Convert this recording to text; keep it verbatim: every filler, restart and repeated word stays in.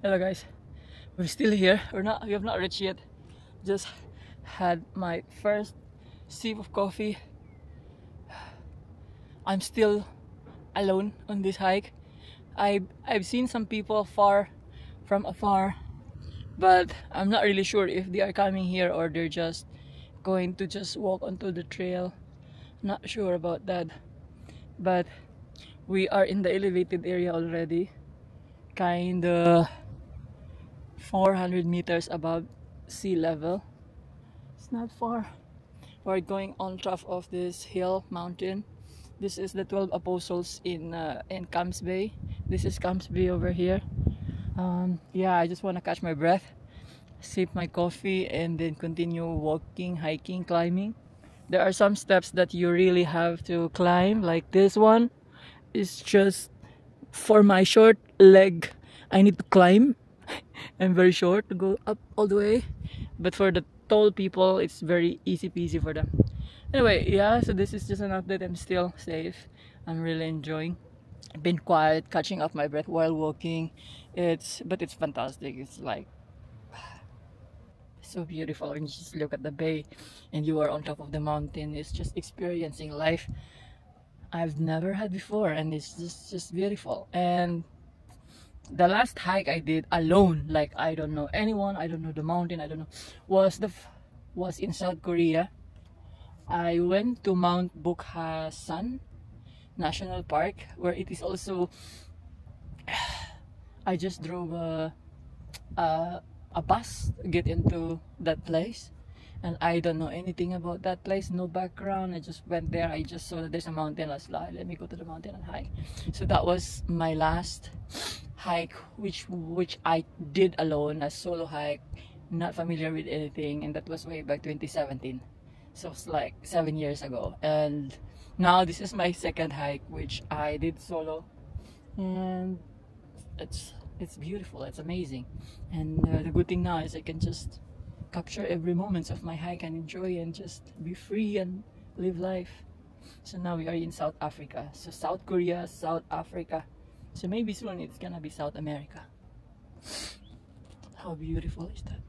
Hello guys, we're still here. We're not, we have not reached yet. Just had my first sip of coffee. I'm still alone on this hike. I, I've seen some people far from afar, but I'm not really sure if they are coming here or they're just going to just walk onto the trail. Not sure about that, but we are in the elevated area already, kinda four hundred meters above sea level. It's not far. We're going on top of this hill mountain. This is the twelve apostles in uh, in Camps Bay. This is Camps Bay over here. Um, yeah, I just want to catch my breath, sip my coffee, and then continue walking, hiking, climbing. There are some steps that you really have to climb, like this one. It's just for my short leg, I need to climb. I'm very short to go up all the way, but for the tall people, it's very easy peasy for them. Anyway, yeah, so this is just an update. I'm still safe. I'm really enjoying. I've been quiet, catching up my breath while walking. It's but it's fantastic. It's like so beautiful, and you just look at the bay, and you are on top of the mountain. It's just experiencing life I've never had before, and it's just just beautiful. And the last hike I did alone, like I don't know anyone, I don't know the mountain, I don't know, was the was in South Korea. I went to Mount Bukhansan National Park, where it is also. I just drove a, a a bus to get into that place, and I don't know anything about that place. No background. I just went there. I just saw that there's a mountain. Let's like, let me go to the mountain and hike. So that was my last hike, which which I did alone, a solo hike, not familiar with anything, and that was way back twenty seventeen. So it's like seven years ago. And now this is my second hike, which I did solo, and it's it's beautiful. It's amazing. And uh, the good thing now is I can just capture every moment of my hike and enjoy and just be free and live life. So now we are in South Africa. So South Korea, South Africa. So maybe soon it's gonna be South America. How beautiful is that?